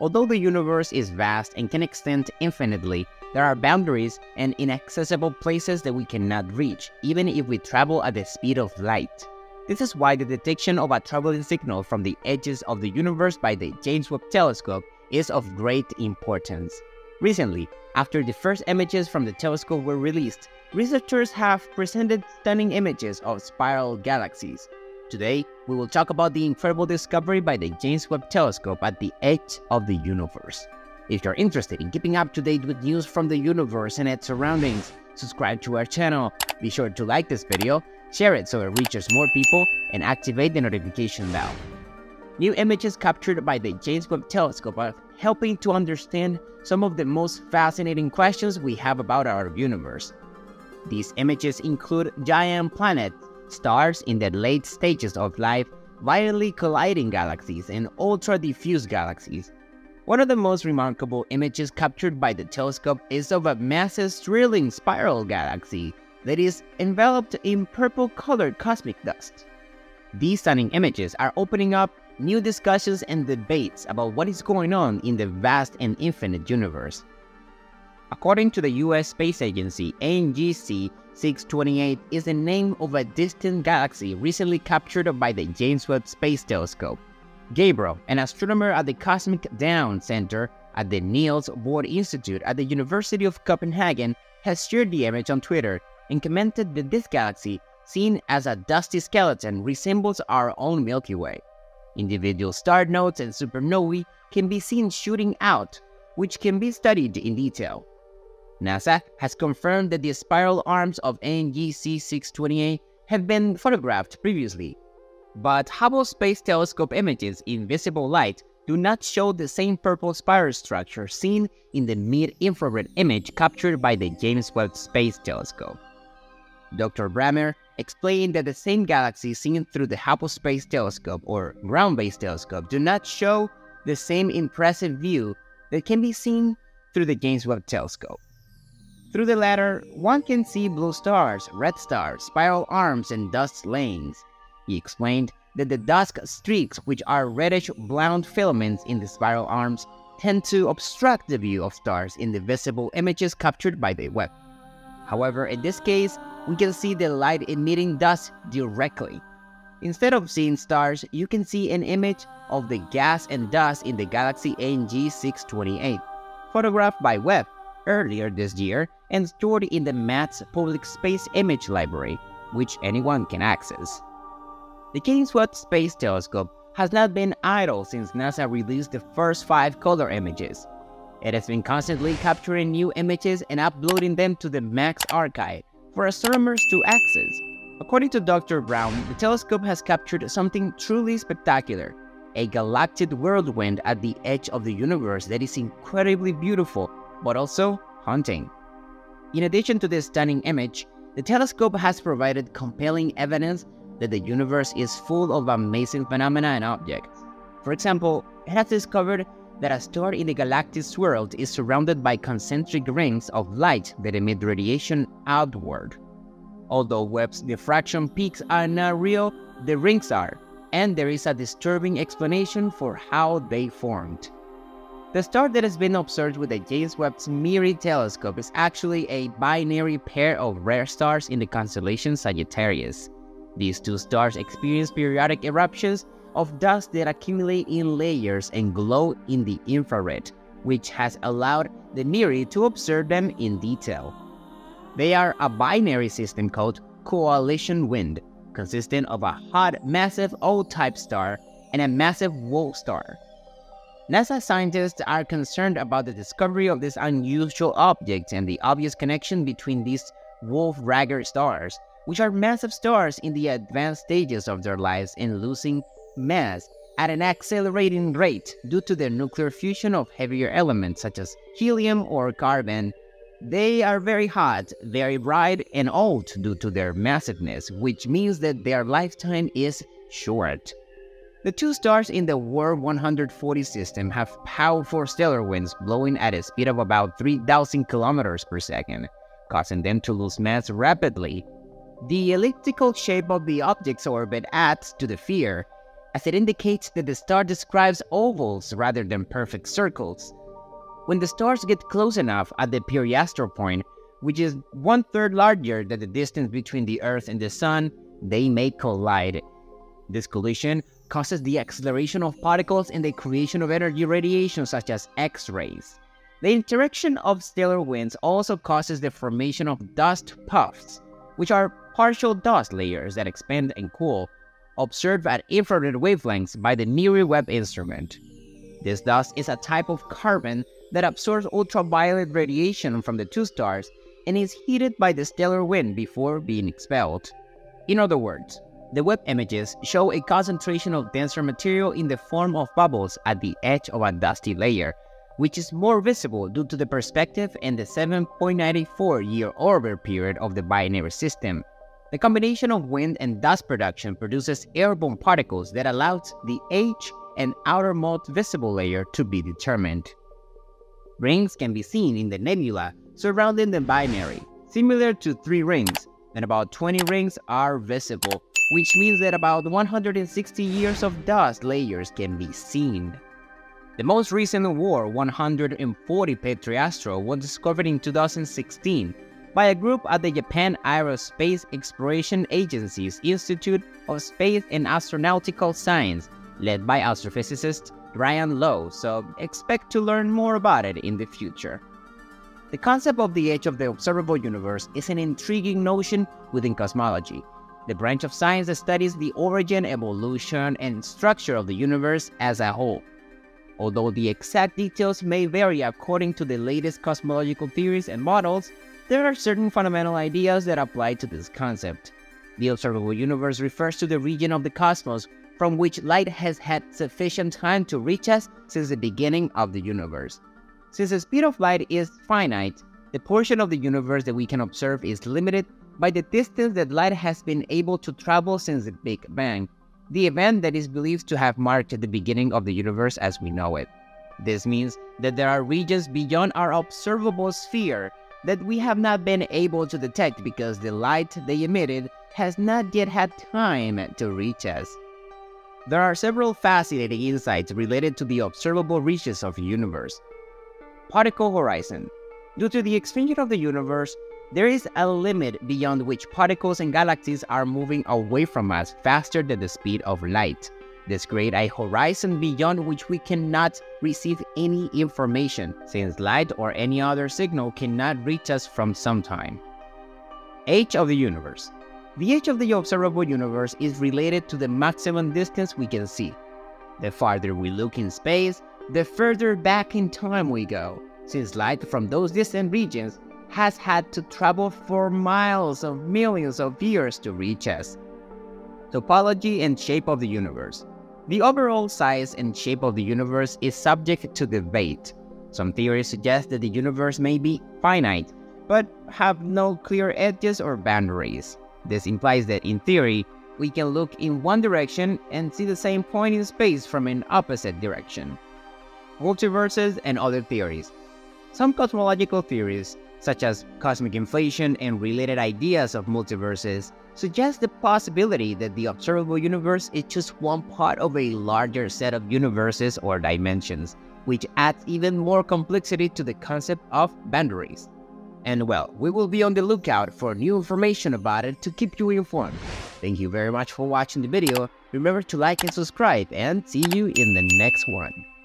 Although the universe is vast and can extend infinitely, there are boundaries and inaccessible places that we cannot reach, even if we travel at the speed of light. This is why the detection of a traveling signal from the edges of the universe by the James Webb Telescope is of great importance. Recently, after the first images from the telescope were released, researchers have presented stunning images of spiral galaxies. Today, we will talk about the incredible discovery by the James Webb Telescope at the edge of the universe. If you're interested in keeping up to date with news from the universe and its surroundings, subscribe to our channel, be sure to like this video, share it so it reaches more people, and activate the notification bell. New images captured by the James Webb Telescope are helping to understand some of the most fascinating questions we have about our universe. These images include giant planets, stars in the late stages of life, violently colliding galaxies, and ultra-diffuse galaxies. One of the most remarkable images captured by the telescope is of a massive swirling spiral galaxy that is enveloped in purple-colored cosmic dust. These stunning images are opening up new discussions and debates about what is going on in the vast and infinite universe. According to the US Space Agency, NGC 628 is the name of a distant galaxy recently captured by the James Webb Space Telescope. Gabriel, an astronomer at the Cosmic Down Center at the Niels Bohr Institute at the University of Copenhagen, has shared the image on Twitter and commented that this galaxy, seen as a dusty skeleton, resembles our own Milky Way. Individual star nodes and supernovae can be seen shooting out, which can be studied in detail. NASA has confirmed that the spiral arms of NGC 628 have been photographed previously, but Hubble Space Telescope images in visible light do not show the same purple spiral structure seen in the mid-infrared image captured by the James Webb Space Telescope. Dr. Brammer explained that the same galaxies seen through the Hubble Space Telescope or Ground-Based Telescope do not show the same impressive view that can be seen through the James Webb Telescope. Through the latter, one can see blue stars, red stars, spiral arms, and dust lanes. He explained that the dusk streaks, which are reddish-brown filaments in the spiral arms, tend to obstruct the view of stars in the visible images captured by the web. However, in this case, we can see the light emitting dust directly. Instead of seeing stars, you can see an image of the gas and dust in the galaxy NG628, photographed by Webb earlier this year and stored in the Max Public Space Image Library, which anyone can access. The James Webb Space Telescope has not been idle since NASA released the first 5 color images. It has been constantly capturing new images and uploading them to the Max archive for astronomers to access. According to Dr. Brown, the telescope has captured something truly spectacular, a galactic whirlwind at the edge of the universe that is incredibly beautiful, but also haunting. In addition to this stunning image, the telescope has provided compelling evidence that the universe is full of amazing phenomena and objects. For example, it has discovered that a star in the galactic swirl is surrounded by concentric rings of light that emit radiation outward. Although Webb's diffraction peaks are not real, the rings are, and there is a disturbing explanation for how they formed. The star that has been observed with the James Webb's MIRI telescope is actually a binary pair of rare stars in the constellation Sagittarius. These two stars experience periodic eruptions of dust that accumulate in layers and glow in the infrared, which has allowed the NIRI to observe them in detail. They are a binary system called Coalition Wind, consisting of a hot, massive O-type star and a massive Wolf star. NASA scientists are concerned about the discovery of these unusual objects and the obvious connection between these Wolf-Rayet stars, which are massive stars in the advanced stages of their lives and losing mass at an accelerating rate due to the nuclear fusion of heavier elements such as helium or carbon. They are very hot, very bright, and old due to their massiveness, which means that their lifetime is short. The two stars in the WR 140 system have powerful stellar winds blowing at a speed of about 3,000 kilometers per second, causing them to lose mass rapidly. The elliptical shape of the object's orbit adds to the fear. as it indicates that the star describes ovals rather than perfect circles. When the stars get close enough at the periastral point, which is 1/3 larger than the distance between the Earth and the Sun, they may collide. This collision causes the acceleration of particles and the creation of energy radiation such as X-rays. The interaction of stellar winds also causes the formation of dust puffs, which are partial dust layers that expand and cool, observed at infrared wavelengths by the NIRI Webb instrument. This dust is a type of carbon that absorbs ultraviolet radiation from the two stars and is heated by the stellar wind before being expelled. In other words, the Webb images show a concentration of denser material in the form of bubbles at the edge of a dusty layer, which is more visible due to the perspective and the 7.94-year orbit period of the binary system. The combination of wind and dust production produces airborne particles that allows the age and outermost visible layer to be determined. Rings can be seen in the nebula surrounding the binary, similar to 3 rings, and about 20 rings are visible, which means that about 160 years of dust layers can be seen. The most recent WR 140 periastro was discovered in 2016 by a group at the Japan Aerospace Exploration Agency's Institute of Space and Astronautical Science, led by astrophysicist Ryan Lowe, so expect to learn more about it in the future. The concept of the edge of the observable universe is an intriguing notion within cosmology, the branch of science that studies the origin, evolution, and structure of the universe as a whole. Although the exact details may vary according to the latest cosmological theories and models, there are certain fundamental ideas that apply to this concept. The observable universe refers to the region of the cosmos from which light has had sufficient time to reach us since the beginning of the universe. Since the speed of light is finite, the portion of the universe that we can observe is limited by the distance that light has been able to travel since the Big Bang, the event that is believed to have marked the beginning of the universe as we know it. This means that there are regions beyond our observable sphere that we have not been able to detect because the light they emitted has not yet had time to reach us. There are several fascinating insights related to the observable reaches of the universe. Particle horizon. Due to the expansion of the universe, there is a limit beyond which particles and galaxies are moving away from us faster than the speed of light. This creates a horizon beyond which we cannot receive any information, since light or any other signal cannot reach us from some time. Age of the universe. The age of the observable universe is related to the maximum distance we can see. The farther we look in space, the further back in time we go, since light from those distant regions has had to travel for miles of millions of years to reach us. Topology and shape of the universe. The overall size and shape of the universe is subject to debate. Some theories suggest that the universe may be finite, but have no clear edges or boundaries. This implies that, in theory, we can look in one direction and see the same point in space from an opposite direction. Multiverses and other theories. Some cosmological theories, such as cosmic inflation and related ideas of multiverses, suggest the possibility that the observable universe is just one part of a larger set of universes or dimensions, which adds even more complexity to the concept of boundaries. And well, we will be on the lookout for new information about it to keep you informed. Thank you very much for watching the video. Remember to like and subscribe, and see you in the next one.